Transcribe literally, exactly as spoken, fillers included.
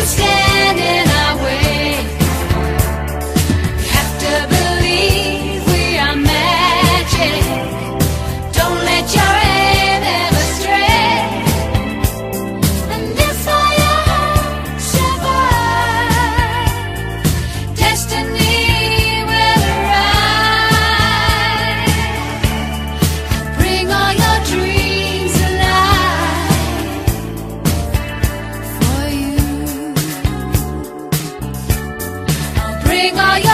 All your